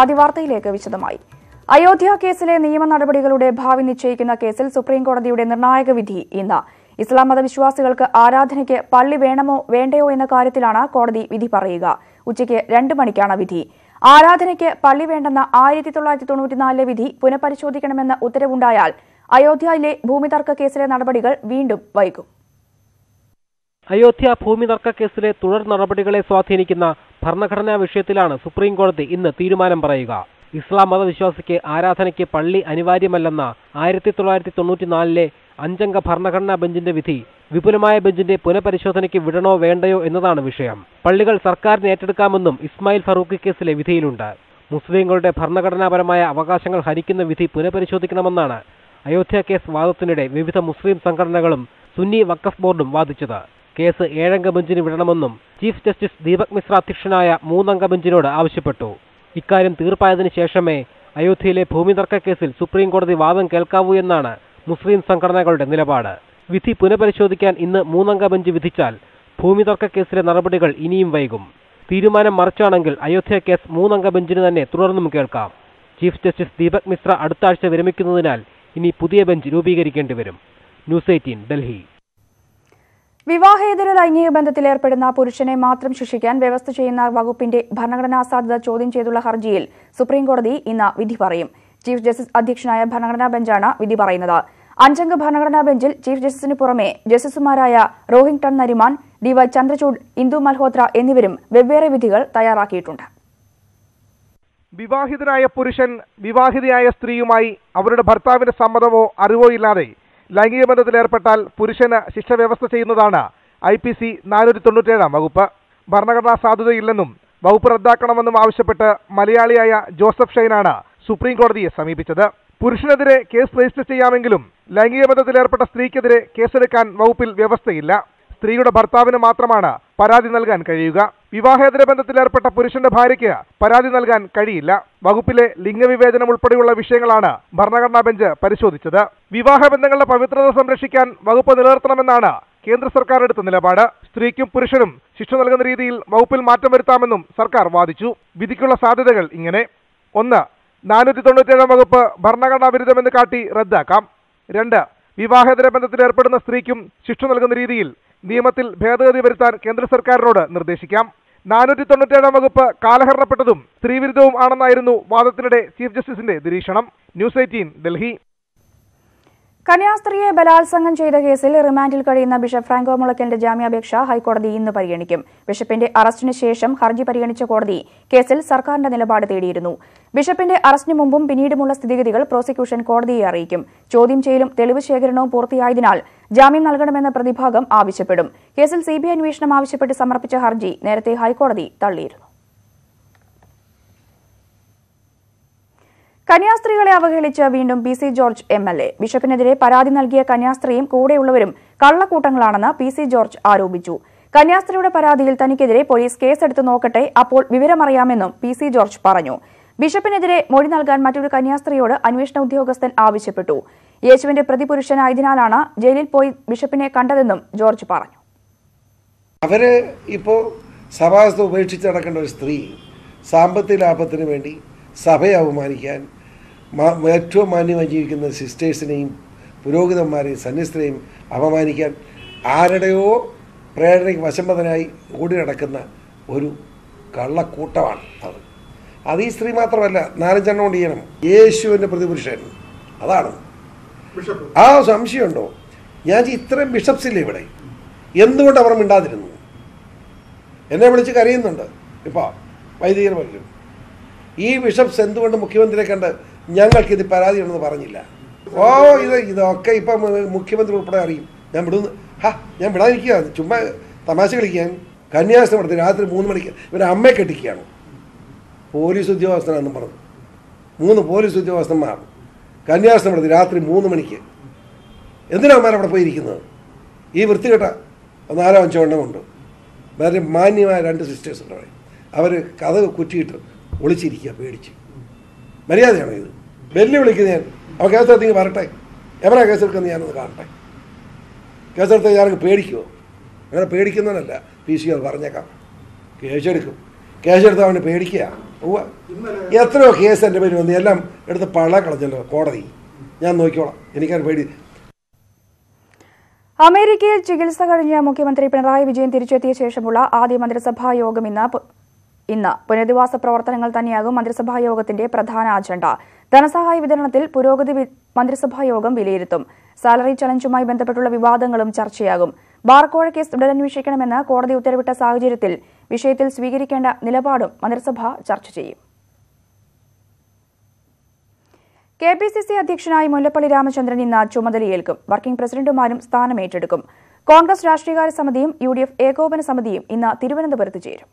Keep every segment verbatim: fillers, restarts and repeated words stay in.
ആദിവാർത്തയിലേക്ക് വിശദമായി. അയോധ്യ കേസിലെ നിയമ നടപടികളുടെ ഭാവി നിശ്ചയിക്കുന്ന കേസിൽ സുപ്രീം കോടതിയുടെ നിർണായക വിധി ഇന്ന്. ഇസ്ലാം മതവിശ്വാസികൾക്ക് ആരാധനയ്ക്ക് പള്ളി വേണമോ വേണ്ടയോ എന്ന കാര്യത്തിലാണ് കോടതി വിധി പറയുക. ഉച്ചയ്ക്ക് രണ്ട് മണിക്കാണ് വിധി. ആരാധനയ്ക്ക് പള്ളി വേണ്ടെന്ന ആയിരത്തി തൊള്ളായിരത്തി തൊണ്ണൂറ്റിനാലിലെ വിധി പുനഃപരിശോധിക്കണമെന്ന ഉത്തരവുണ്ടായാൽ അയോധ്യയിലെ ഭൂമി തർക്ക കേസിലെ നടപടികൾ വീണ്ടും വൈകും. അയോധ്യ ഭൂമി തർക്ക കേസിലെ തുടർ നടപടികളെ സ്വാധീനിക്കുന്ന ഭരണഘടനാ വിഷയത്തിലാണ് സുപ്രീം കോടതി ഇന്ന് തീരുമാനം പറയുക. ഇസ്ലാം മതവിശ്വാസിക്ക് ആരാധനയ്ക്ക് പള്ളി അനിവാര്യമല്ലെന്ന ആയിരത്തി തൊള്ളായിരത്തി തൊണ്ണൂറ്റിനാലിലെ അഞ്ചംഗ ഭരണഘടനാ ബെഞ്ചിന്റെ വിധി വിപുലമായ ബെഞ്ചിന്റെ പുനഃപരിശോധനയ്ക്ക് വിടണോ വേണ്ടയോ എന്നതാണ് വിഷയം. പള്ളികൾ സർക്കാരിന് ഏറ്റെടുക്കാമെന്നും ഇസ്മായിൽ ഫറൂഖി കേസിലെ വിധിയിലുണ്ട്. മുസ്ലിങ്ങളുടെ ഭരണഘടനാപരമായ അവകാശങ്ങൾ ഹനിക്കുന്ന വിധി പുനഃപരിശോധിക്കണമെന്നാണ് അയോധ്യ കേസ് വാദത്തിനിടെ വിവിധ മുസ്ലിം സംഘടനകളും സുന്നി വഖഫ് ബോർഡും വാദിച്ചത്. കേസ് ഏഴംഗ ബെഞ്ചിന് വിടണമെന്നും ചീഫ് ജസ്റ്റിസ് ദീപക് മിശ്ര അധ്യക്ഷനായ മൂന്നംഗ ബെഞ്ചിനോട് ആവശ്യപ്പെട്ടു. ഇക്കാര്യം തീർപ്പായതിനു ശേഷമേ അയോധ്യയിലെ ഭൂമി തർക്ക കേസിൽ സുപ്രീം കോടതി വാദം കേൾക്കാവൂ എന്നാണ് മുസ്ലിം സംഘടനകളുടെ നിലപാട്. വിധി പുനഃപരിശോധിക്കാൻ ഇന്ന് മൂന്നംഗ ബെഞ്ച് വിധിച്ചാൽ ഭൂമി തർക്ക കേസിലെ നടപടികൾ ഇനിയും വൈകും. തീരുമാനം മറിച്ചാണെങ്കിൽ അയോധ്യ കേസ് മൂന്നംഗ ബെഞ്ചിന് തന്നെ തുടർന്നും കേൾക്കാം. ചീഫ് ജസ്റ്റിസ് ദീപക് മിശ്ര അടുത്ത ആഴ്ച വിരമിക്കുന്നതിനാൽ ഇനി പുതിയ ബെഞ്ച് രൂപീകരിക്കേണ്ടി വരും. News eighteen, Delhi. വിവാഹേതര ലൈംഗിക ബന്ധത്തിലേർപ്പെടുന്ന പുരുഷനെ മാത്രം ശിക്ഷിക്കാൻ വ്യവസ്ഥ ചെയ്യുന്ന വകുപ്പിന്റെ ഭരണഘടനാ സാധ്യത ചോദ്യം ചെയ്തുള്ള ഹർജിയിൽ സുപ്രീംകോടതി ഇന്ന് വിധി പറയും. ചീഫ് ജസ്റ്റിസ് അധ്യക്ഷനായ ഭരണഘടനാ ബെഞ്ചാണ് വിധി പറയുന്നത്. അഞ്ചംഗ ഭരണഘടനാ ബെഞ്ചിൽ ചീഫ് ജസ്റ്റിസിന് പുറമെ ജസ്റ്റിസുമാരായ റോഹിംഗ്ടൺ നരിമാൻ, ഡി വൈ ചന്ദ്രചൂഡ്, ഇന്ദു മൽഹോത്ര എന്നിവരും വെവ്വേറെ വിധികൾ തയ്യാറാക്കിയിട്ടുണ്ട്. വിവാഹിതരായ പുരുഷൻ വിവാഹിതയായ സ്ത്രീയുമായി അവരുടെ ഭർത്താവിന്റെ സമ്മതമോ അറിവോ ഇല്ലാതെ ലൈംഗിക ബന്ധത്തിലേർപ്പെട്ടാൽ പുരുഷന് ശിക്ഷ വ്യവസ്ഥ ചെയ്യുന്നതാണ് ഐ പി സി നാനൂറ്റി തൊണ്ണൂറ്റേഴാം വകുപ്പ്. ഭരണഘടനാ സാധുതയില്ലെന്നും വകുപ്പ് റദ്ദാക്കണമെന്നും ആവശ്യപ്പെട്ട് മലയാളിയായ ജോസഫ് ഷൈനാണ് സുപ്രീം കോടതിയെ സമീപിച്ചത്. പുരുഷനെതിരെ കേസ് രജിസ്റ്റർ ചെയ്യാമെങ്കിലും ലൈംഗിക ബന്ധത്തിലേർപ്പെട്ട സ്ത്രീക്കെതിരെ കേസെടുക്കാൻ വകുപ്പിൽ വ്യവസ്ഥയില്ല. സ്ത്രീയുടെ ഭർത്താവിന് മാത്രമാണ് പരാതി നൽകാൻ കഴിയുക. വിവാഹേതര ബന്ധത്തിലേർപ്പെട്ട പുരുഷന്റെ ഭാര്യയ്ക്ക് പരാതി നൽകാൻ കഴിയില്ല. വകുപ്പിലെ ലിംഗവിവേചനം ഉൾപ്പെടെയുള്ള വിഷയങ്ങളാണ് ഭരണഘടനാ ബെഞ്ച് പരിശോധിച്ചത്. വിവാഹ ബന്ധങ്ങളുടെ പവിത്രത സംരക്ഷിക്കാൻ വകുപ്പ് നിലനിർത്തണമെന്നാണ് കേന്ദ്ര സർക്കാർ എടുത്ത നിലപാട്. സ്ത്രീക്കും പുരുഷനും ശിക്ഷ നൽകുന്ന രീതിയിൽ വകുപ്പിൽ മാറ്റം വരുത്താമെന്നും സർക്കാർ വാദിച്ചു. വിധിക്കുള്ള സാധ്യതകൾ ഇങ്ങനെ: ഒന്ന്, നാനൂറ്റി തൊണ്ണൂറ്റേഴാം വകുപ്പ് ഭരണഘടനാ വിരുദ്ധമെന്ന് കാട്ടി റദ്ദാക്കാം. രണ്ട്, വിവാഹേതര ബന്ധത്തിലേർപ്പെടുന്ന സ്ത്രീക്കും ശിക്ഷ നൽകുന്ന രീതിയിൽ നിയമത്തിൽ ഭേദഗതി വരുത്താൻ കേന്ദ്ര സർക്കാരിനോട് നിർദ്ദേശിക്കാം. നാനൂറ്റി തൊണ്ണൂറ്റേഴാം വകുപ്പ് കാലഹരണപ്പെട്ടതും സ്ത്രീവിരുദ്ധവും ആണെന്നായിരുന്നു വാദത്തിനിടെ ചീഫ് ജസ്റ്റിസിന്റെ നിരീക്ഷണം. News eighteen, Delhi. കന്യാസ്ത്രീയെ ബലാത്സംഗം ചെയ്ത കേസിൽ റിമാൻഡിൽ കഴിയുന്ന ബിഷപ്പ് ഫ്രാങ്കോ മുളയ്ക്കലിന്റെ ജാമ്യാപേക്ഷ ഹൈക്കോടതി ഇന്ന് പരിഗണിക്കും. ബിഷപ്പിന്റെ അറസ്റ്റിന് ശേഷം ഹർജി പരിഗണിച്ച കോടതി കേസിൽ സർക്കാരിന്റെ നിലപാട് തേടിയിരുന്നു. ബിഷപ്പിന്റെ അറസ്റ്റിന് മുമ്പും പിന്നീടുമുള്ള സ്ഥിതിഗതികൾ പ്രോസിക്യൂഷൻ കോടതിയെ അറിയിക്കും. ചോദ്യം ചെയ്യലും തെളിവ് ശേഖരണവും പൂർത്തിയായതിനാൽ ജാമ്യം നൽകണമെന്ന പ്രതിഭാഗം ആവശ്യപ്പെടും. കേസിൽ സി ബി ഐ അന്വേഷണം ആവശ്യപ്പെട്ട് സമർപ്പിച്ച ഹർജി നേരത്തെ ഹൈക്കോടതി തള്ളിയിരുന്നു. കന്യാസ്ത്രീകളെ അവഹേളിച്ച് വീണ്ടും P C George M L A. ബിഷപ്പിനെതിരെ പരാതി നൽകിയ കന്യാസ്ത്രീയും കൂടെയുള്ളവരും കള്ളക്കൂട്ടങ്ങളാണെന്ന് പി സി ജോർജ് ആരോപിച്ചു. കന്യാസ്ത്രീയുടെ പരാതിയിൽ തനിക്കെതിരെ പോലീസ് കേസെടുത്ത് നോക്കട്ടെ, അപ്പോൾ വിവരമറിയാമെന്നും പി സി ജോർജ് പറഞ്ഞു. ബിഷപ്പിനെതിരെ മൊഴി നൽകാൻ മറ്റൊരു കന്യാസ്ത്രീയോട് അന്വേഷണ ഉദ്യോഗസ്ഥൻ ആവശ്യപ്പെട്ടു. യേശുവിന്റെ പ്രതിപുരുഷനായതിനാലാണ് ജയിലിൽ പോയി ബിഷപ്പിനെ കണ്ടതെന്നും ജോർജ് പറഞ്ഞു. അവര് ഇപ്പോ സഭാസത്തെ ഉപേക്ഷിച്ച് നടക്കേണ്ട ഒരു സ്ത്രീ സാമ്പത്തിക ലാഭത്തിന് വേണ്ടി സഭയെ അവമാനിക്കാൻ, ഏറ്റവും മാന്യമായി ജീവിക്കുന്ന സിസ്റ്റേഴ്സിനെയും പുരോഹിതന്മാരെയും സന്യസ്തരെയും അപമാനിക്കാൻ ആരുടെയോ പ്രേരണയ്ക്ക് വശംബദ്ധനായി ഓടി നടക്കുന്ന ഒരു കള്ളക്കൂട്ടമാണ് അത്. അത് ഈ സ്ത്രീ മാത്രമല്ല, നാലഞ്ചെണ്ണം കൊണ്ട് ചെയ്യണം. യേശുവിൻ്റെ പ്രതിപുരുഷൻ അതാണ്. ആ സംശയമുണ്ടോ? ഞാൻ ഇത്രയും ബിഷപ്സ് ഇല്ല ഇവിടെ, എന്തുകൊണ്ട് അവർ മിണ്ടാതിരുന്നു? എന്നെ വിളിച്ച് കരയുന്നുണ്ട് ഇപ്പോൾ വൈദികർ പറഞ്ഞു, ഈ ബിഷപ്സ് എന്തുകൊണ്ട് മുഖ്യമന്ത്രിയെ കണ്ട് ഞങ്ങൾക്കിത് പരാതിയുണ്ടെന്ന് പറഞ്ഞില്ല. ഓ ഇത് ഇതൊക്കെ ഇപ്പം മുഖ്യമന്ത്രി ഉൾപ്പെടെ അറിയും. ഞാൻ വിടുന്നു, ഹാ ഞാൻ വിടാതിരിക്കുക, ചുമ്മാ തമാശ കളിക്കാൻ. കന്യാസ്ത്രീ നടത്തി രാത്രി മൂന്ന് മണിക്ക് ഇവരെ അമ്മയെ കെട്ടിക്കുകയാണ്. പോലീസ് ഉദ്യോഗസ്ഥനാണെന്ന് പറഞ്ഞു മൂന്ന് പോലീസ് ഉദ്യോഗസ്ഥന്മാർ കന്യാസ്ത്രീ നടത്തി രാത്രി മൂന്ന് മണിക്ക്. എന്തിനാമാർ അവിടെ പോയിരിക്കുന്നത്? ഈ വൃത്തികെട്ട നാലോ അഞ്ചോ എണ്ണം ഉണ്ട്. വളരെ മാന്യമായ രണ്ട് സിസ്റ്റേഴ്സ് ഉണ്ട് അവിടെ. അവർ കഥ കുറ്റിയിട്ട് ഒളിച്ചിരിക്കുക, പേടിച്ച്. മര്യാദയാണോ ഇത്? വെല്ലുവിളിക്കുന്ന ഞാൻ അവ കേസെടുത്തെങ്കിൽ വരട്ടെ, എവരാ കേസെടുക്കുന്ന ഞാനൊന്ന് കാണട്ടെ. കേസെടുത്ത് ഞാനൊക്കെ പേടിക്കുമോ? അങ്ങനെ പേടിക്കുന്നതല്ല പി സി ആർ പറഞ്ഞേക്കാം. കേസെടുക്കും, കേസെടുത്ത് അവന് പേടിക്കുക. എത്രയോ കേസ് എൻ്റെ പേര് വന്നു, എല്ലാം എടുത്ത് പഴ കളഞ്ഞല്ലോ കോടതി. ഞാൻ നോക്കിക്കോളാം, എനിക്കത് പേടി. അമേരിക്കയിൽ ചികിത്സ കഴിഞ്ഞ മുഖ്യമന്ത്രി പിണറായി വിജയൻ തിരിച്ചെത്തിയ ശേഷമുള്ള ആദ്യ മന്ത്രിസഭാ യോഗം ഇന്ന് ഇന്ന് പുനരധിവാസ പ്രവർത്തനങ്ങൾ തന്നെയാകും മന്ത്രിസഭാ യോഗത്തിന്റെ പ്രധാന അജണ്ട. ധനസഹായ വിതരണത്തിൽ പുരോഗതി മന്ത്രിസഭാ യോഗം വിലയിരുത്തും. സാലറി ചലഞ്ചുമായി ബന്ധപ്പെട്ടുള്ള വിവാദങ്ങളും ചർച്ചയാകും. ബാർക്കോഴ കേസ് തുടരന്വേഷിക്കണമെന്ന് കോടതി ഉത്തരവിട്ട സാഹചര്യത്തിൽ വിഷയത്തിൽ സ്വീകരിക്കേണ്ട നിലപാടും മന്ത്രിസഭ ചർച്ച ചെയ്യും. കെ പി സി സി അധ്യക്ഷനായി മുല്ലപ്പള്ളി രാമചന്ദ്രൻ ഇന്ന് ചുമതലയേൽക്കും. വർക്കിംഗ് പ്രസിഡന്റുമാരും സ്ഥാനമേറ്റെടുക്കും. കോൺഗ്രസ് രാഷ്ട്രീയകാര്യ സമിതിയും യു ഡി എഫ് ഏകോപന സമിതിയും ഇന്ന് തിരുവനന്തപുരത്ത് ചേരും.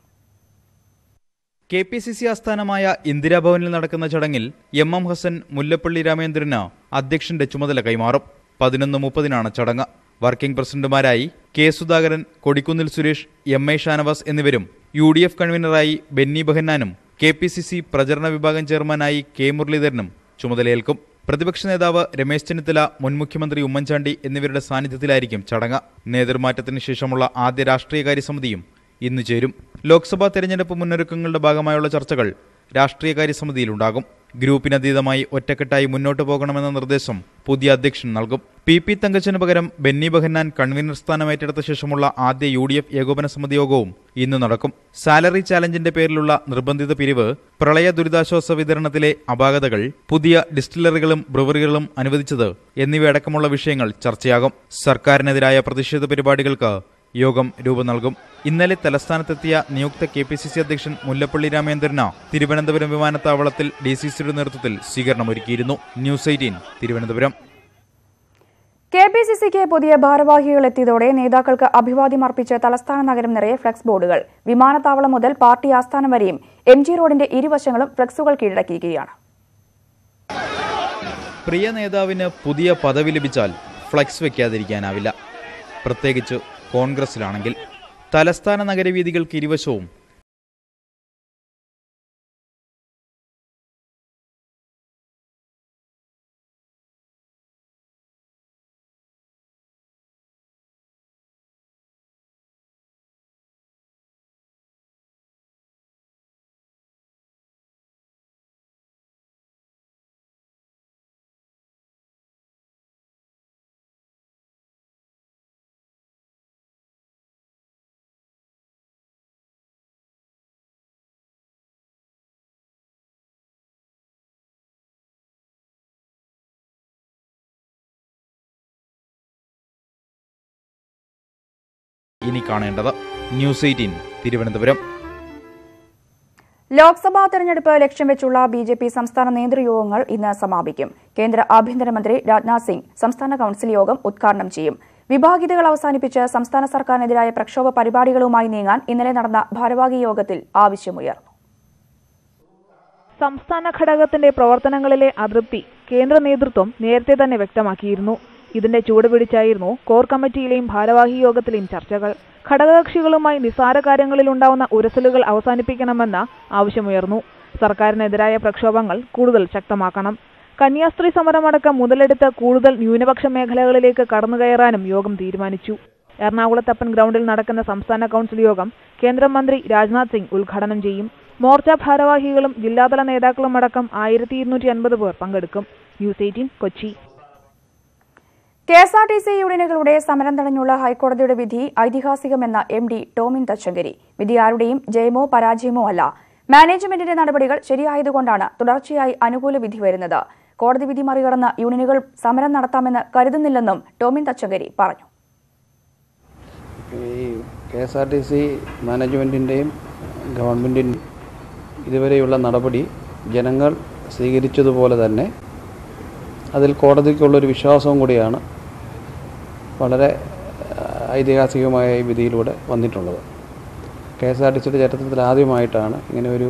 കെ പി സി സി ആസ്ഥാനമായ ഇന്ദിരാഭവനിൽ നടക്കുന്ന ചടങ്ങിൽ എം എം ഹസൻ മുല്ലപ്പള്ളി രാമചന്ദ്രന് അധ്യക്ഷന്റെ ചുമതല കൈമാറും. പതിനൊന്ന് മുപ്പതിനാണ് ചടങ്ങ്. വർക്കിംഗ് പ്രസിഡന്റുമാരായി K Sudhakaran, Kodikunnil Suresh, M A Shanavas എന്നിവരും യു ഡി എഫ് കൺവീനറായി ബെന്നി ബെഹന്നാനും കെ പി സി സി പ്രചരണ വിഭാഗം ചെയർമാനായി കെ മുരളീധരനും ചുമതലയേൽക്കും. പ്രതിപക്ഷ നേതാവ് രമേശ് ചെന്നിത്തല, മുൻ മുഖ്യമന്ത്രി ഉമ്മൻചാണ്ടി എന്നിവരുടെ സാന്നിധ്യത്തിലായിരിക്കും ചടങ്ങ്. നേതൃമാറ്റത്തിന് ശേഷമുള്ള ആദ്യ രാഷ്ട്രീയകാര്യ സമിതിയും ഇന്ന് ചേരും. ലോക്സഭാ തെരഞ്ഞെടുപ്പ് മുന്നൊരുക്കങ്ങളുടെ ഭാഗമായുള്ള ചർച്ചകൾ രാഷ്ട്രീയകാര്യ സമിതിയിലുണ്ടാകും. ഗ്രൂപ്പിനതീതമായി ഒറ്റക്കെട്ടായി മുന്നോട്ട് പോകണമെന്ന നിർദ്ദേശം പുതിയ അധ്യക്ഷൻ നൽകും. പി പി തങ്കച്ചന് പകരം ബെന്നി ബെഹന്നാൻ കൺവീനർ സ്ഥാനമേറ്റെടുത്ത ശേഷമുള്ള ആദ്യ യു ഡി എഫ് ഏകോപന സമിതി യോഗവും ഇന്ന് നടക്കും. സാലറി ചാലഞ്ചിന്റെ പേരിലുള്ള നിർബന്ധിത പിരിവ്, പ്രളയ ദുരിതാശ്വാസ വിതരണത്തിലെ അപാകതകൾ, പുതിയ ഡിസ്റ്റിലറികളും ബ്രൂവറികളും അനുവദിച്ചത് എന്നിവയടക്കമുള്ള വിഷയങ്ങൾ ചർച്ചയാകും. സർക്കാരിനെതിരായ പ്രതിഷേധ പരിപാടികൾക്ക് യോഗം രൂപം നൽകും. ഇന്നലെ തലസ്ഥാനത്തെത്തിയ നിയുക്ത കെ പി സി സി അധ്യക്ഷൻ മുല്ലപ്പള്ളി രാമചന്ദ്രന് തിരുവനന്തപുരം വിമാനത്താവളത്തിൽ ഡി സി സിയുടെ നേതൃത്വത്തിൽ സ്വീകരണമൊരുക്കിയിരുന്നു. News eighteen Thiruvananthapuram. K P C സിക്ക് പുതിയ ഭാരവാഹികൾ എത്തിയതോടെ നേതാക്കൾക്ക് അഭിവാദ്യം അർപ്പിച്ച് തലസ്ഥാന നഗരം നിറയെ ഫ്ളക്സ് ബോർഡുകൾ. വിമാനത്താവളം മുതൽ പാർട്ടി ആസ്ഥാനം വരെയും എം ജി റോഡിന്റെ ഇരുവശങ്ങളും ഫ്ളക്സുകൾ കീഴടക്കിയിരിക്കുകയാണ്. പ്രിയ നേതാവിന് പുതിയ പദവി ലഭിച്ചാൽ ഫ്ളക്സ് വെക്കാതിരിക്കാനാവില്ല, പ്രത്യേകിച്ച് കോൺഗ്രസിലാണെങ്കിൽ. തലസ്ഥാന നഗരവീഥികൾക്ക് ഇരുവശവും ഇനി കാണേണ്ടത്. News eighteen Thiruvananthapuram. ലോക്സഭാ തെരഞ്ഞെടുപ്പ് ലക്ഷ്യം വെച്ചുള്ള ബി ജെ പി സംസ്ഥാന നേതൃയോഗങ്ങൾ ഇന്ന് സമാപിക്കും. കേന്ദ്ര ആഭ്യന്തരമന്ത്രി രാജ്നാഥ് സിംഗ് സംസ്ഥാന കൌൺസിൽ യോഗം ഉദ്ഘാടനം ചെയ്യും. വിഭാഗീയതകൾ അവസാനിപ്പിച്ച് സംസ്ഥാന സർക്കാരിനെതിരായ പ്രക്ഷോഭ പരിപാടികളുമായി നീങ്ങാൻ ഇന്നലെ നടന്ന ഭാരവാഹി യോഗത്തിൽ ആവശ്യമുയർന്നു. സംസ്ഥാന ഘടകത്തിന്റെ പ്രവർത്തനങ്ങളിലെ അതൃപ്തി കേന്ദ്ര നേതൃത്വം നേരത്തെ തന്നെ വ്യക്തമാക്കിയിരുന്നു. ഇതിന്റെ ചൂടുപിടിച്ചായിരുന്നു കോർ കമ്മിറ്റിയിലെയും ഭാരവാഹി യോഗത്തിലെയും ചർച്ചകൾ. ഘടകകക്ഷികളുമായി നിസ്സാര കാര്യങ്ങളിലുണ്ടാവുന്ന ഉരസലുകൾ അവസാനിപ്പിക്കണമെന്ന ആവശ്യമുയർന്നു. സർക്കാരിനെതിരായ പ്രക്ഷോഭങ്ങൾ കൂടുതൽ ശക്തമാക്കണം. കന്യാസ്ത്രീ സമരമടക്കം മുതലെടുത്ത് കൂടുതൽ ന്യൂനപക്ഷ മേഖലകളിലേക്ക് കടന്നുകയറാനും യോഗം തീരുമാനിച്ചു. എറണാകുളത്തപ്പൻ ഗ്രൗണ്ടിൽ നടക്കുന്ന സംസ്ഥാന കൌൺസിൽ യോഗം കേന്ദ്രമന്ത്രി രാജ്നാഥ് സിംഗ് ഉദ്ഘാടനം ചെയ്യും. മോർച്ച ഭാരവാഹികളും ജില്ലാതല നേതാക്കളും അടക്കം ആയിരത്തി ഇരുന്നൂറ്റി അൻപത് പേർ പങ്കെടുക്കും. News eighteen Kochi. K S R T C യൂണിയനുകളുടെ സമരം തടഞ്ഞുള്ള ഹൈക്കോടതിയുടെ വിധി ഐതിഹാസികമെന്ന എം ഡി ടോമിൻ തച്ചങ്കരി. വിധി ആരുടെയും ജയമോ പരാജയമോ അല്ല, മാനേജ്മെന്റിന്റെ നടപടികൾ ശരിയായതുകൊണ്ടാണ് തുടർച്ചയായി അനുകൂല വിധി വരുന്നത്. കോടതി വിധി മറികടന്ന് യൂണിയനുകൾ സമരം നടത്താമെന്ന് കരുതുന്നില്ലെന്നും ടോമിൻ തച്ചങ്കരി പറഞ്ഞു. K S R T C മാനേജ്മെന്റിന്റെയും ഗവൺമെന്റിന്റെയും ഇതുവരെയുള്ള നടപടി ജനങ്ങൾ സ്വീകരിച്ചതുപോലെ തന്നെ അതിൽ കോടതിക്കുള്ളൊരു വിശ്വാസവും കൂടിയാണ് വളരെ ഐതിഹാസികമായ ഈ വിധിയിലൂടെ വന്നിട്ടുള്ളത്. കെ എസ് ആർ ടി സിയുടെ ചരിത്രത്തിൽ ആദ്യമായിട്ടാണ് ഇങ്ങനെ ഒരു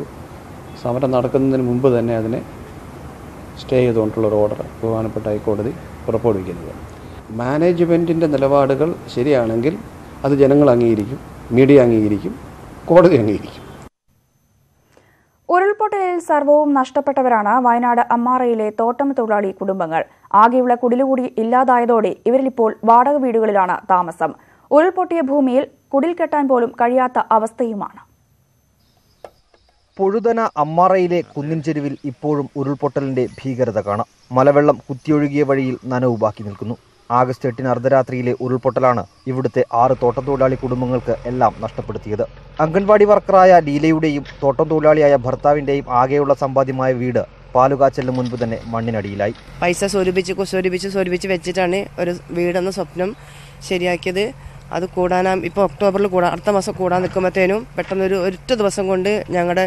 സമരം നടക്കുന്നതിന് മുമ്പ് തന്നെ അതിനെ സ്റ്റേ ചെയ്തുകൊണ്ടുള്ളൊരു ഓർഡർ ബഹുമാനപ്പെട്ട ഹൈക്കോടതി പുറപ്പെടുവിക്കുന്നത്. മാനേജ്മെൻറ്റിൻ്റെ നിലപാടുകൾ ശരിയാണെങ്കിൽ അത് ജനങ്ങൾ അംഗീകരിക്കും, മീഡിയ അംഗീകരിക്കും, കോടതി അംഗീകരിക്കും. ഉരുൾപൊട്ടലിൽ സർവവും നഷ്ടപ്പെട്ടവരാണ് വയനാട് അമ്മാറയിലെ തോട്ടം തൊഴിലാളി കുടുംബങ്ങൾ. ആകെയുള്ള കുടിലുകൂടി ഇല്ലാതായതോടെ ഇവരിലിപ്പോൾ വാടക വീടുകളിലാണ് താമസം. ഉരുൾപൊട്ടിയ ഭൂമിയിൽ കുടിൽ കെട്ടാൻ പോലും കഴിയാത്ത അവസ്ഥയുമാണ്. പുഴുതന അമ്മാറയിലെ കുന്നിൻചെരുവിൽ ഇപ്പോഴും ഉരുൾപൊട്ടലിൻ്റെ ഭീകരത കാണാം. മലവെള്ളം കുത്തിയൊഴുകിയ വഴിയിൽ നനവ് ബാക്കി നിൽക്കുന്നു. ആഗസ്റ്റ് എട്ടിന് അർദ്ധരാത്രിയിലെ ഉരുൾപൊട്ടലാണ് ഇവിടുത്തെ ആറ് തോട്ടം തൊഴിലാളി കുടുംബങ്ങൾക്ക് എല്ലാം നഷ്ടപ്പെടുത്തിയത്. അംഗൻവാടി വർക്കറായ ലീലയുടെയും തോട്ടം തൊഴിലാളിയായ ഭർത്താവിൻ്റെയും ആകെയുള്ള സമ്പാദ്യമായ വീട് പാലുകാച്ചലിന് മുൻപ് തന്നെ മണ്ണിനടിയിലായി. പൈസ സ്വരൂപിച്ച് സ്വരൂപിച്ച് സ്വരൂപിച്ച് വെച്ചിട്ടാണ് ഒരു വീടെന്ന സ്വപ്നം ശരിയാക്കിയത്. അത് കൂടാനാ ഇപ്പോൾ ഒക്ടോബറിൽ കൂടാൻ അടുത്ത മാസം കൂടാൻ നിൽക്കുമ്പോഴത്തേനും പെട്ടെന്നൊരു ഒറ്റ ദിവസം കൊണ്ട് ഞങ്ങളുടെ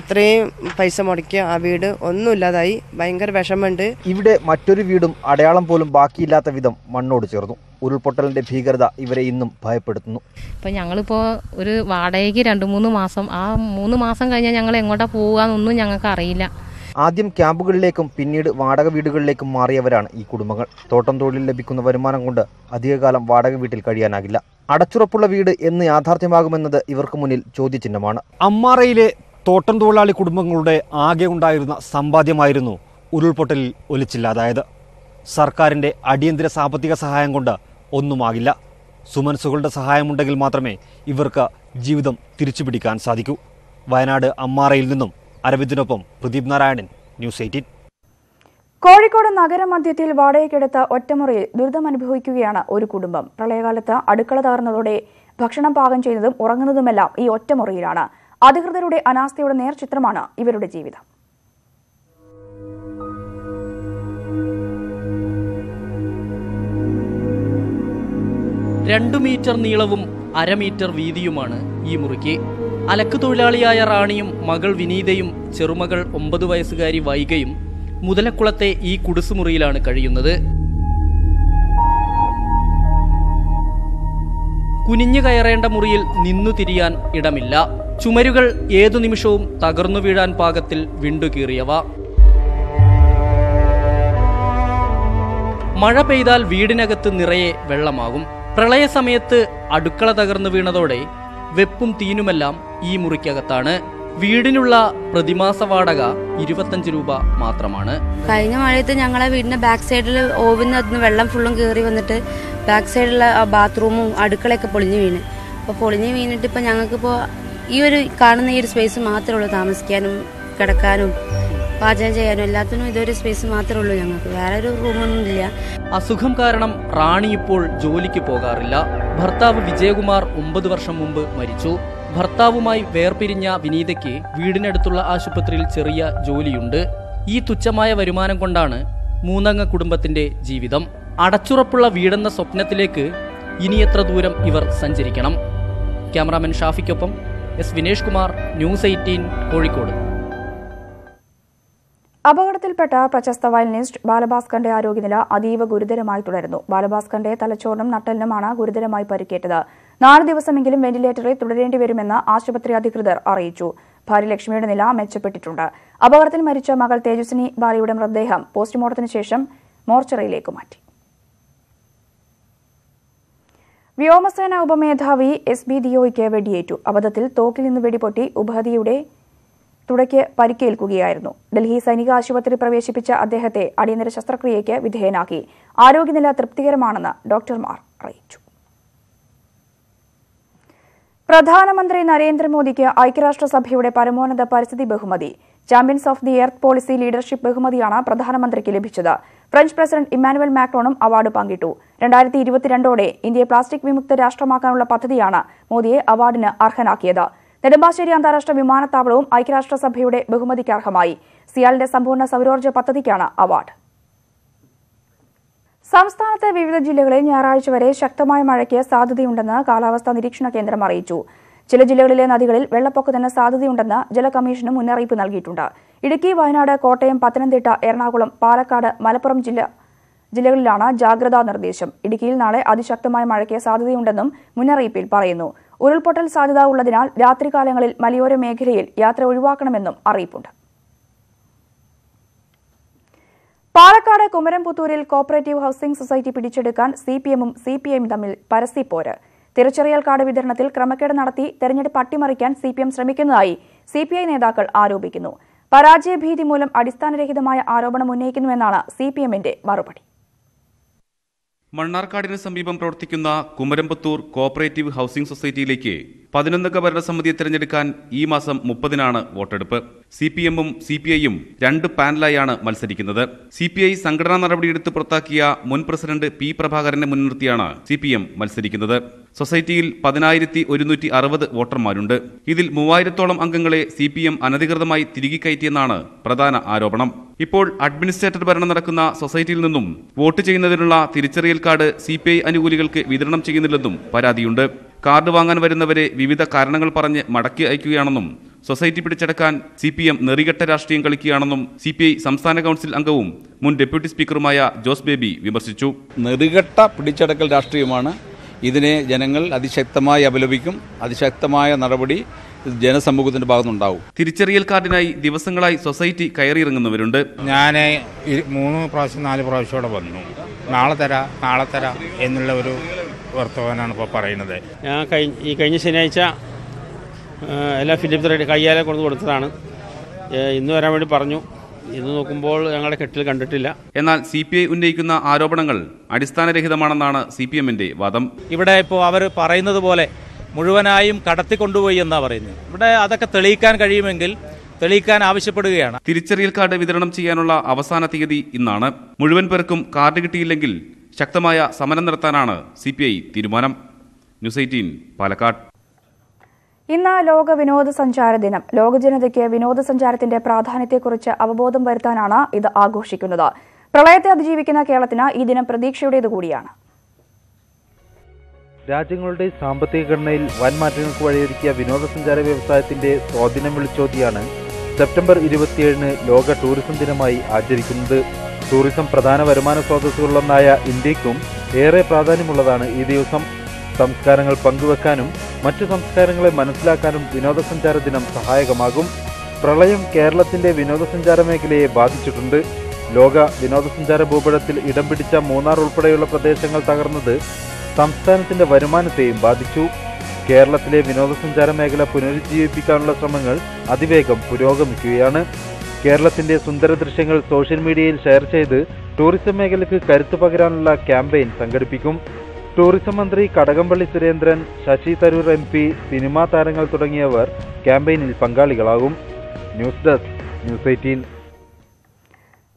ഇത്രയും പൈസ മുടക്കിയ ആ വീട് ഒന്നുമില്ലാതായി. ഭയങ്കര വിഷമമുണ്ട്. ഇവിടെ മറ്റൊരു വീടും അടയാളം പോലും ബാക്കിയില്ലാത്ത വിധം മണ്ണോട് ചേർന്നു. ഉരുൾപൊട്ടലിൻ്റെ ഭീകരത ഇവരെ ഇന്നും ഭയപ്പെടുത്തുന്നു. ഇപ്പം ഞങ്ങളിപ്പോൾ ഒരു വാടകയ്ക്ക് രണ്ട് മൂന്ന് മാസം ആ മൂന്ന് മാസം കഴിഞ്ഞാൽ ഞങ്ങൾ എങ്ങോട്ടാ പോകാമെന്നൊന്നും ഞങ്ങൾക്ക് അറിയില്ല. ആദ്യം ക്യാമ്പുകളിലേക്കും പിന്നീട് വാടക വീടുകളിലേക്കും മാറിയവരാണ് ഈ കുടുംബങ്ങൾ. തോട്ടം തൊഴിൽ ലഭിക്കുന്ന വരുമാനം കൊണ്ട് അധികകാലം വാടക വീട്ടിൽ കഴിയാനാകില്ല. അടച്ചുറപ്പുള്ള വീട് എന്ന് യാഥാർത്ഥ്യമാകുമെന്നത് ഇവർക്ക് മുന്നിൽ ചോദ്യചിഹ്നമാണ്. അമ്മാറയിലെ തോട്ടം തൊഴിലാളി കുടുംബങ്ങളുടെ ആകെ ഉണ്ടായിരുന്ന സമ്പാദ്യമായിരുന്നു ഉരുൾപൊട്ടലിൽ ഒലിച്ചില്ലാതായത്. സർക്കാരിൻ്റെ അടിയന്തര സാമ്പത്തിക സഹായം കൊണ്ട് ഒന്നുമാകില്ല. സുമനസുകളുടെ സഹായമുണ്ടെങ്കിൽ മാത്രമേ ഇവർക്ക് ജീവിതം തിരിച്ചുപിടിക്കാൻ സാധിക്കൂ. വയനാട് അമ്മാറയിൽ നിന്നും അരവിന്ദിനൊപ്പം പ്രദീപ് നാരായണൻ, ന്യൂസ് എയ്റ്റീൻ. കോഴിക്കോട് നഗരമധ്യത്തിൽ വാടകയ്ക്കെടുത്ത ഒറ്റമുറിയിൽ ദുരിതമനുഭവിക്കുകയാണ് ഒരു കുടുംബം. പ്രളയകാലത്ത് അടുക്കള തകർന്നതോടെ ഭക്ഷണം പാകം ചെയ്യുന്നതും ഉറങ്ങുന്നതുമെല്ലാം ഈ ഒറ്റമുറിയിലാണ്. അധികൃതരുടെ അനാസ്ഥയുടെ നേർ ചിത്രമാണ് ഇവരുടെ ജീവിതം. രണ്ടു മീറ്റർ നീളവും അരമീറ്റർ വീതിയുമാണ് ഈ മുറിക്ക്. അലക്ക് തൊഴിലാളിയായ റാണിയും മകൾ വിനീതയും ചെറുമകൾ ഒമ്പത് വയസ്സുകാരി വൈകയും മുതലക്കുളത്തെ ഈ കുടിസുമുറിയിലാണ് കഴിയുന്നത്. കുനിഞ്ഞു കയറേണ്ട മുറിയിൽ നിന്നു തിരിയാൻ ഇടമില്ല. ചുമരുകൾ ഏതു നിമിഷവും തകർന്നു വീഴാൻ പാകത്തിൽ വിണ്ടുകീറിയവ. മഴ പെയ്താൽ വീടിനകത്ത് നിറയെ വെള്ളമാകും. പ്രളയസമയത്ത് അടുക്കള തകർന്നു വീണതോടെ വെപ്പും തീനുമെല്ലാം ഈ മുറിക്കകത്താണ്. വീടിനുള്ള പ്രതിമാസ വാടക ഇരുപത്തഞ്ച് രൂപ മാത്രമാണ്. കഴിഞ്ഞ മഴയത്ത് ഞങ്ങളെ വീടിന്റെ ബാക്ക് സൈഡിൽ ഓവിന് അതിന് വെള്ളം ഫുള്ളും കയറി വന്നിട്ട് ബാക്ക് സൈഡിലുള്ള ബാത്റൂമും അടുക്കളയൊക്കെ പൊളിഞ്ഞു വീണ്. അപ്പോൾ പൊളിഞ്ഞു വീണിട്ട് ഇപ്പം ഞങ്ങൾക്കിപ്പോൾ ഈ ഒരു കാണുന്ന ഈ ഒരു സ്പേസ് മാത്രമേ ഉള്ളൂ താമസിക്കാനും കിടക്കാനും പാചകം ചെയ്യാനും എല്ലാത്തിനും ഇതൊരു സ്പേസ് മാത്രമേ ഉള്ളൂ ഞങ്ങൾക്ക്. വേറെ ഒരു റൂമൊന്നും ഇല്ല. അസുഖം കാരണം റാണി ഇപ്പോൾ ജോലിക്ക് പോകാറില്ല. ഭർത്താവ് വിജയകുമാർ ഒമ്പത് വർഷം മുമ്പ് മരിച്ചു. ഭർത്താവുമായി വേർപിരിഞ്ഞ വിനീതയ്ക്ക് വീടിനടുത്തുള്ള ആശുപത്രിയിൽ ചെറിയ ജോലിയുണ്ട്. ഈ തുച്ഛമായ വരുമാനം കൊണ്ടാണ് മൂന്നംഗ കുടുംബത്തിന്റെ ജീവിതം. അടച്ചുറപ്പുള്ള വീടെന്ന സ്വപ്നത്തിലേക്ക് ഇനി എത്ര ദൂരം ഇവർ സഞ്ചരിക്കണം? ക്യാമറാമാൻ ഷാഫിക്കൊപ്പം S Vinesh Kumar, news eighteen, Kozhikode. അപകടത്തിൽപ്പെട്ട പ്രശസ്ത വയലിനിസ്റ്റ് ബാലഭാസ്കറിന്റെ ആരോഗ്യനില അതീവ ഗുരുതരമായി തുടരുന്നു. ബാലഭാസ്കറിന്റെ തലച്ചോറിനും നട്ടെല്ലിനുമാണ് ഗുരുതരമായി പരിക്കേറ്റത്. നാല് ദിവസമെങ്കിലും വെന്റിലേറ്ററിൽ തുടരേണ്ടി വരുമെന്ന് ആശുപത്രി അധികൃതർ അറിയിച്ചു. ഭാര്യ ലക്ഷ്മിയുടെ നില മെച്ചപ്പെട്ടിട്ടുണ്ട്. അപകടത്തിൽ മരിച്ച മകൾ തേജസ്വിനി ബാലയുടെ മൃതദേഹം പോസ്റ്റ്മോർട്ടത്തിന് ശേഷം മോർച്ചറിയിലേക്ക് മാറ്റി. വ്യോമസേന ഉപമേധാവി എസ് ബി ദിയോയ്ക്ക് വെടിയേറ്റു. അബദ്ധത്തിൽ തോക്കിൽ നിന്ന് വെടിപൊട്ടി ഉപാധിയുടെ തുടയ്ക്ക് പരിക്കേൽക്കുകയായിരുന്നു. ഡൽഹി സൈനിക ആശുപത്രി പ്രവേശിപ്പിച്ച അദ്ദേഹത്തെ അടിയന്തര ശസ്ത്രക്രിയയ്ക്ക് വിധേയനാക്കി. ആരോഗ്യനില തൃപ്തികരമാണെന്ന് ഡോക്ടർമാർ അറിയിച്ചു. പ്രധാനമന്ത്രി നരേന്ദ്രമോദിക്ക് ഐക്യരാഷ്ട്രസഭയുടെ പരമോന്നത പരിസ്ഥിതി ബഹുമതി champions of the earth policy leadership ബഹുമതിയാണ് പ്രധാനമന്ത്രിക്ക് ലഭിച്ചത്. ഫ്രഞ്ച് പ്രസിഡന്റ് ഇമ്മാനുവൽ മാക്രോണും അവാർഡ് പങ്കിട്ടു. രണ്ടായിരത്തി ഇരുപത്തിരണ്ടോടെ ഇന്ത്യയെ പ്ലാസ്റ്റിക് വിമുക്ത രാഷ്ട്രമാക്കാനുള്ള പദ്ധതിയാണ് മോദിയെ അവാർഡിന് അർഹനാക്കിയത്. നെടുമ്പാശ്ശേരി അന്താരാഷ്ട്ര വിമാനത്താവളവും ഐക്യരാഷ്ട്രസഭയുടെ ബഹുമതിക്ക് അർഹമായി. സിയാലിന്റെ സമ്പൂർണ്ണ സൌരോർജ്ജ പദ്ധതിക്കാണ് അവാർഡ്. സംസ്ഥാനത്തെ വിവിധ ജില്ലകളിൽ ഞായറാഴ്ച വരെ ശക്തമായ മഴയ്ക്ക് സാധ്യതയുണ്ടെന്ന് കാലാവസ്ഥാ നിരീക്ഷണ കേന്ദ്രം അറിയിച്ചു. ചില ജില്ലകളിലെ നദികളിൽ വെള്ളപ്പൊക്കത്തിന് സാധ്യതയുണ്ടെന്ന് ജലകമ്മീഷന് മുന്നറിയിപ്പ് നൽകിയിട്ടുണ്ട്. ഇടുക്കി, വയനാട്, കോട്ടയം, പത്തനംതിട്ട, എറണാകുളം, പാലക്കാട്, മലപ്പുറം ജില്ല ജില്ലകളിലാണ് ജാഗ്രതാ നിർദ്ദേശം. ഇടുക്കിയിൽ നാളെ അതിശക്തമായ മഴയ്ക്ക് സാധ്യതയുണ്ടെന്നും മുന്നറിയിപ്പിൽ പറയുന്നു. ഉരുൾപൊട്ടൽ സാധ്യത ഉള്ളതിനാൽ രാത്രികാലങ്ങളിൽ മലയോര മേഖലയിൽ യാത്ര ഒഴിവാക്കണമെന്നും അറിയിപ്പുണ്ട്. പാലക്കാട് കുമരംപുത്തൂരിൽ കോപ്പറേറ്റീവ് ഹൌസിംഗ് സൊസൈറ്റി പിടിച്ചെടുക്കാൻ സി പി എമ്മും സി പി ഐയും തമ്മിൽ പരസ്യപ്പോര്. തിരിച്ചറിയൽ കാർഡ് വിതരണത്തിൽ ക്രമക്കേട് നടത്തി തെരഞ്ഞെടുപ്പ് അട്ടിമറിക്കാൻ സി പി എം ശ്രമിക്കുന്നതായി സി പി ഐ നേതാക്കൾ ആരോപിക്കുന്നു. പരാജയഭീതി മൂലം അടിസ്ഥാനരഹിതമായ ആരോപണം ഉന്നയിക്കുന്നുവെന്നാണ് സി പി എമ്മിന്റെ മറുപടി. മണ്ണാർക്കാടിന് സമീപം പ്രവർത്തിക്കുന്ന കുമരംപുത്തൂർ കോപ്പറേറ്റീവ് ഹൌസിംഗ് സൊസൈറ്റിയിലേക്ക് പതിനൊന്നംഗ ഭരണസമിതിയെ തിരഞ്ഞെടുക്കാൻ ഈ മാസം മുപ്പതിനാണ് വോട്ടെടുപ്പ്. സി പി എമ്മും സി പി ഐയും രണ്ട് പാനലായാണ് മത്സരിക്കുന്നത്. സി പി ഐ സംഘടനാ നടപടിയെടുത്ത് പുറത്താക്കിയ മുൻ പ്രസിഡന്റ് പി പ്രഭാകരനെ മുൻനിർത്തിയാണ് സി പി എം മത്സരിക്കുന്നത്. സൊസൈറ്റിയിൽ പതിനായിരത്തി ഒരുന്നൂറ്റി അറുപത് വോട്ടർമാരുണ്ട്. ഇതിൽ മൂവായിരത്തോളം അംഗങ്ങളെ സി പി എം അനധികൃതമായി തിരികെ കയറ്റിയെന്നാണ് പ്രധാന ആരോപണം. ഇപ്പോൾ അഡ്മിനിസ്ട്രേറ്റർ ഭരണം നടക്കുന്ന സൊസൈറ്റിയിൽ നിന്നും വോട്ട് ചെയ്യുന്നതിനുള്ള തിരിച്ചറിയൽ കാർഡ് സി പി ഐ അനുകൂലികൾക്ക് വിതരണം ചെയ്യുന്നില്ലെന്നും പരാതിയുണ്ട്. കാർഡ് വാങ്ങാൻ വരുന്നവരെ വിവിധ കാരണങ്ങൾ പറഞ്ഞ് മടക്കി അയക്കുകയാണെന്നും സൊസൈറ്റി പിടിച്ചെടുക്കാൻ സി പി എം നെറികെട്ട രാഷ്ട്രീയം കളിക്കുകയാണെന്നും സി പി ഐ സംസ്ഥാന കൗൺസിൽ അംഗവും മുൻ ഡെപ്യൂട്ടി സ്പീക്കറുമായ ജോസ് ബേബി വിമർശിച്ചു. നെറികെട്ട പിടിച്ചെടുക്കൽ രാഷ്ട്രീയമാണ്. ഇതിനെ ജനങ്ങൾ അതിശക്തമായി അപലപിക്കും. അതിശക്തമായ നടപടി ജനസമൂഹത്തിന്റെ ഭാഗത്തുനിന്നുണ്ടാവും. തിരിച്ചറിയൽ കാർഡിനായി ദിവസങ്ങളായി സൊസൈറ്റി കയറിയിറങ്ങുന്നവരുണ്ട്. ഞാൻ മൂന്ന് പ്രാവശ്യം നാല് പ്രാവശ്യം വന്നു. നാളെ തരാ നാളെ തരാ എന്നുള്ള ഒരു വർത്തമാനാണ് ഇപ്പോൾ പറയുന്നത്. ഞാൻ ഈ കഴിഞ്ഞ ശനിയാഴ്ച എല്ലാ ഫിലിപ്പ് റെഡി കയ്യാലെ കൊണ്ട് കൊടുത്തതാണ്. ഇന്ന് വരാൻ വേണ്ടി പറഞ്ഞു. ഇന്ന് നോക്കുമ്പോൾ ഞങ്ങളുടെ കെട്ടിൽ കണ്ടിട്ടില്ല. എന്നാൽ സി പി ഐ ഉന്നയിക്കുന്ന ആരോപണങ്ങൾ അടിസ്ഥാനരഹിതമാണെന്നാണ് സി പി എമ്മിന്റെ വാദം. ഇവിടെ ഇപ്പോൾ അവർ പറയുന്നത് പോലെ മുഴുവനായും കടത്തിക്കൊണ്ടുപോയി എന്നാണ് പറയുന്നത്. ഇവിടെ അതൊക്കെ തെളിയിക്കാൻ കഴിയുമെങ്കിൽ തെളിയിക്കാൻ ആവശ്യപ്പെടുകയാണ്. തിരിച്ചറിയൽ കാർഡ് വിതരണം ചെയ്യാനുള്ള അവസാന തീയതി ഇന്നാണ്. മുഴുവൻ പേർക്കും കാർഡ് കിട്ടിയില്ലെങ്കിൽ ശക്തമായ സമരം നടത്താനാണ് സി പി ഐ തീരുമാനം. News eighteen Palakkad. ഇന്ന് ലോക വിനോദസഞ്ചാര ദിനം. ലോക ജനതയ്ക്ക് വിനോദസഞ്ചാരത്തിന്റെ പ്രാധാന്യത്തെക്കുറിച്ച് അവബോധം വരുത്താനാണ് ഇത് ആഘോഷിക്കുന്നത്. പ്രളയത്തെ അതിജീവിക്കുന്ന കേരളത്തിന് ഈ ദിനം പ്രതീക്ഷയുടേത് കൂടിയാണ്. രാജ്യങ്ങളുടെ സാമ്പത്തിക ഘടനയിൽ വൻ മാറ്റങ്ങൾക്ക് വഴിയൊരുക്കിയ വിനോദസഞ്ചാര വ്യവസായത്തിന്റെ സ്വാധീനം വിളിച്ചോതിയാണ് സെപ്റ്റംബർ ഇരുപത്തിയേഴിന് ലോക ടൂറിസം ദിനമായി ആചരിക്കുന്നത്. ടൂറിസം പ്രധാന വരുമാന സ്രോതസ്സുകളിലൊന്നായ ഇന്ത്യക്കും ഏറെ പ്രാധാന്യമുള്ളതാണ് ഈ ദിവസം. സംസ്കാരങ്ങൾ പങ്കുവെക്കാനും മറ്റു സംസ്കാരങ്ങളെ മനസ്സിലാക്കാനും വിനോദസഞ്ചാര ദിനം സഹായകമാകും. പ്രളയം കേരളത്തിന്റെ വിനോദസഞ്ചാര മേഖലയെ ബാധിച്ചിട്ടുണ്ട്. ലോക വിനോദസഞ്ചാര ഭൂപടത്തിൽ ഇടം പിടിച്ച മൂന്നാർ ഉൾപ്പെടെയുള്ള പ്രദേശങ്ങൾ തകർന്നത് സംസ്ഥാനത്തിന്റെ വരുമാനത്തെയും ബാധിച്ചു. കേരളത്തിലെ വിനോദസഞ്ചാര മേഖല പുനരുജ്ജീവിപ്പിക്കാനുള്ള ശ്രമങ്ങൾ അതിവേഗം പുരോഗമിക്കുകയാണ്. കേരളത്തിന്റെ സുന്ദര ദൃശ്യങ്ങൾ സോഷ്യൽ മീഡിയയിൽ ഷെയർ ചെയ്ത് ടൂറിസം മേഖലയ്ക്ക് കരുത്തു പകരാനുള്ള ക്യാമ്പയിൻ സംഘടിപ്പിക്കും. ടൂറിസം മന്ത്രി Kadakampally Surendran, Shashi Tharoor M P, cinema താരങ്ങൾ തുടങ്ങിയവർ ക്യാമ്പയിനിൽ പങ്കാളികളാകും. News desk news eighteen.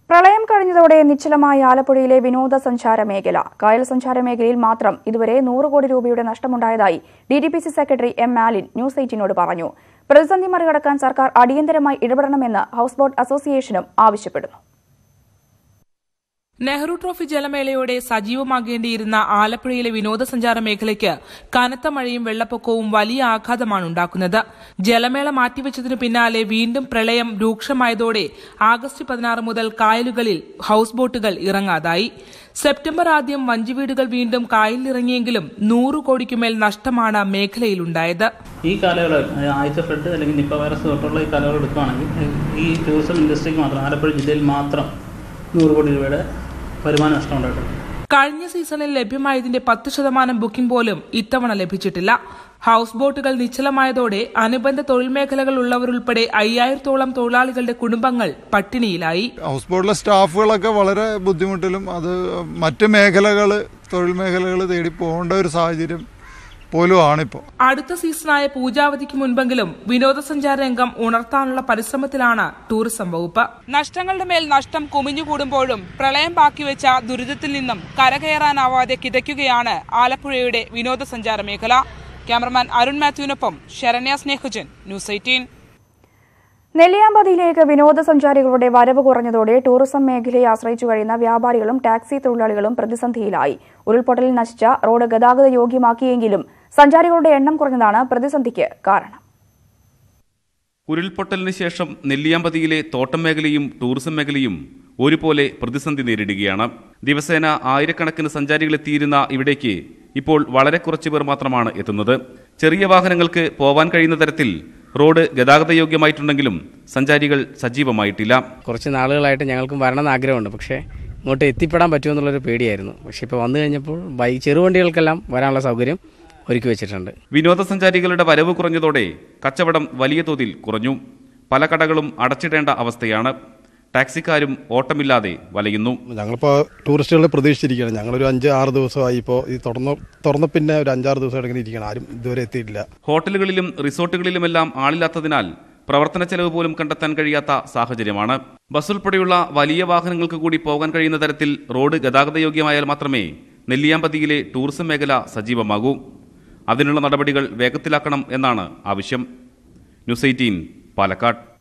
പ്രളയം കഴിഞ്ഞതോടെ നിശ്ചലമായ ആലപ്പുഴയിലെ വിനോദസഞ്ചാര മേഖല. കായൽ സഞ്ചാര മേഖലയിൽ മാത്രം ഇതുവരെ നൂറ് കോടി രൂപയുടെ നഷ്ടമുണ്ടായതായി D D P C secretary M Malin news എയ്റ്റീനോട് പറഞ്ഞു. പ്രതിസന്ധി മറികടക്കാൻ സർക്കാർ അടിയന്തരമായി ഇടപെടണമെന്ന് ഹൌസ് ബോട്ട് അസോസിയേഷനും ആവശ്യപ്പെടുന്നു. നെഹ്റു ട്രോഫി ജലമേളയോടെ സജീവമാകേണ്ടിയിരുന്ന ആലപ്പുഴയിലെ വിനോദസഞ്ചാര മേഖലയ്ക്ക് കനത്ത മഴയും വെള്ളപ്പൊക്കവും വലിയ ആഘാതമാണ് ഉണ്ടാക്കുന്നത്. ജലമേള മാറ്റിവെച്ചതിനു പിന്നാലെ വീണ്ടും പ്രളയം രൂക്ഷമായതോടെ ആഗസ്റ്റ് പതിനാറ് മുതൽ കായലുകളിൽ ഹൌസ് ബോട്ടുകൾ ഇറങ്ങാതായി. സെപ്റ്റംബർ ആദ്യം വഞ്ചിവീടുകൾ വീണ്ടും കായലിലിറങ്ങിയെങ്കിലും നൂറ് കോടിക്കുമേൽ നഷ്ടമാണ് മേഖലയിലുണ്ടായത്. ഈ കാലയളവിൽ ആദ്യത്തെ ഫ്ലഡ് അല്ലെങ്കിൽ നിപ്പ വൈറസ് തൊട്ടുള്ള ഈ കാലയളവ് എടുക്കുകയാണെങ്കിൽ ഈ ടൂറിസം ഇൻഡസ്ട്രിക്ക് മാത്രം ആലപ്പുഴ ജില്ലയിൽ മാത്രം നൂറ് കോടി രൂപയുടെ വരുമാന നഷ്ടം ഉണ്ടായിട്ടുണ്ട്. കഴിഞ്ഞ സീസണിൽ ലഭ്യമായതിന്റെ പത്ത് ശതമാനം ബുക്കിംഗ് പോലും ഇത്തവണ ലഭിച്ചിട്ടില്ല. ഹൌസ് ബോട്ടുകൾ നിശ്ചലമായതോടെ അനുബന്ധ തൊഴിൽ മേഖലകൾ ഉള്ളവരുൾപ്പെടെ അയ്യായിരത്തോളം തൊഴിലാളികളുടെ കുടുംബങ്ങൾ പട്ടിണിയിലായി. ഹൌസ് ബോട്ടിലെ സ്റ്റാഫുകളൊക്കെ വളരെ ബുദ്ധിമുട്ടിലും അത് മറ്റ് മേഖലകൾ തൊഴിൽ മേഖലകൾ തേടി പോകേണ്ട ഒരു സാഹചര്യം പോലുമാണിപ്പോൾ. അടുത്ത സീസണായ പൂജാവധിക്ക് മുൻപെങ്കിലും വിനോദസഞ്ചാര രംഗം ഉണർത്താനുള്ള പരിശ്രമത്തിലാണ് ടൂറിസം വകുപ്പ്. നഷ്ടങ്ങളുടെ മേൽ നഷ്ടം കുമിഞ്ഞുകൂടുമ്പോഴും പ്രളയം ബാക്കിവെച്ച ദുരിതത്തിൽ നിന്നും കരകയറാനാവാതെ കിതയ്ക്കുകയാണ് ആലപ്പുഴയുടെ വിനോദസഞ്ചാര മേഖല. ക്യാമറമാൻ അരുൺ മാത്യുവിനൊപ്പം ശരണ്യ സ്നേഹജൻ, ന്യൂസ് എയ്റ്റീൻ. നെല്ലിയാമ്പതിയിലേക്ക് വിനോദസഞ്ചാരികളുടെ വരവ് കുറഞ്ഞതോടെ ടൂറിസം മേഖലയെ ആശ്രയിച്ചു കഴിയുന്ന വ്യാപാരികളും ടാക്സി തൊഴിലാളികളും പ്രതിസന്ധിയിലായി. ഉരുൾപൊട്ടലിൽ നശിച്ച റോഡ് ഗതാഗത യോഗ്യമാക്കിയെങ്കിലും സഞ്ചാരികളുടെ എണ്ണം കുറഞ്ഞതാണ് പ്രതിസന്ധിക്ക് കാരണം. ഉരുൾപൊട്ടലിന് ശേഷം നെല്ലിയാമ്പതിയിലെ തോട്ടം മേഖലയും ടൂറിസം മേഖലയും ഒരുപോലെ പ്രതിസന്ധി നേരിടുകയാണ്. ദിവസേന ആയിരക്കണക്കിന് സഞ്ചാരികളെത്തിയിരുന്ന ഇവിടേക്ക് ഇപ്പോൾ വളരെ കുറച്ചു പേർ മാത്രമാണ് എത്തുന്നത്. ചെറിയ വാഹനങ്ങൾക്ക് പോവാൻ കഴിയുന്ന തരത്തിൽ റോഡ് ഗതാഗത യോഗ്യമായിട്ടുണ്ടെങ്കിലും സഞ്ചാരികൾ സജീവമായിട്ടില്ല. കുറച്ച് നാളുകളായിട്ട് ഞങ്ങൾക്കും വരണമെന്ന് ആഗ്രഹമുണ്ട്, പക്ഷേ ഇങ്ങോട്ട് എത്തിപ്പെടാൻ പറ്റുമെന്നുള്ളൊരു പേടിയായിരുന്നു. പക്ഷെ ഇപ്പോൾ വന്നു കഴിഞ്ഞപ്പോൾ ബൈക്ക് ചെറുവണ്ടികൾക്കെല്ലാം വരാനുള്ള സൗകര്യം ഒരുക്കി വെച്ചിട്ടുണ്ട്. വിനോദസഞ്ചാരികളുടെ വരവ് കുറഞ്ഞതോടെ കച്ചവടം വലിയ തോതിൽ കുറഞ്ഞു. പല കടകളും അടച്ചിടേണ്ട അവസ്ഥയാണ്. ടാക്സിക്കാരും ഓട്ടമില്ലാതെ വലയുന്നു. ഞങ്ങളിപ്പോൾ ടൂറിസ്റ്റുകളെ പ്രതീക്ഷിച്ചിരിക്കുകയാണ്. ഞങ്ങളൊരു അഞ്ച് ആറ് ദിവസമായി ഇപ്പോൾ ഈ തുറന്നു തുറന്ന പിന്നെ ഒരു അഞ്ചാറ് ദിവസമായിട്ട് ഇരിക്കണം, ആരും ഇതുവരെ എത്തിയിട്ടില്ല. ഹോട്ടലുകളിലും റിസോർട്ടുകളിലുമെല്ലാം ആളില്ലാത്തതിനാൽ പ്രവർത്തന ചെലവ് പോലും കണ്ടെത്താൻ കഴിയാത്ത സാഹചര്യമാണ്. ബസ് ഉൾപ്പെടെയുള്ള വലിയ വാഹനങ്ങൾക്ക് കൂടി പോകാൻ കഴിയുന്ന തരത്തിൽ റോഡ് ഗതാഗതയോഗ്യമായാൽ മാത്രമേ നെല്ലിയാമ്പതിയിലെ ടൂറിസം മേഖല സജീവമാകൂ. അതിനുള്ള നടപടികൾ വേഗത്തിലാക്കണം എന്നാണ് ആവശ്യം. News eighteen Palakkad.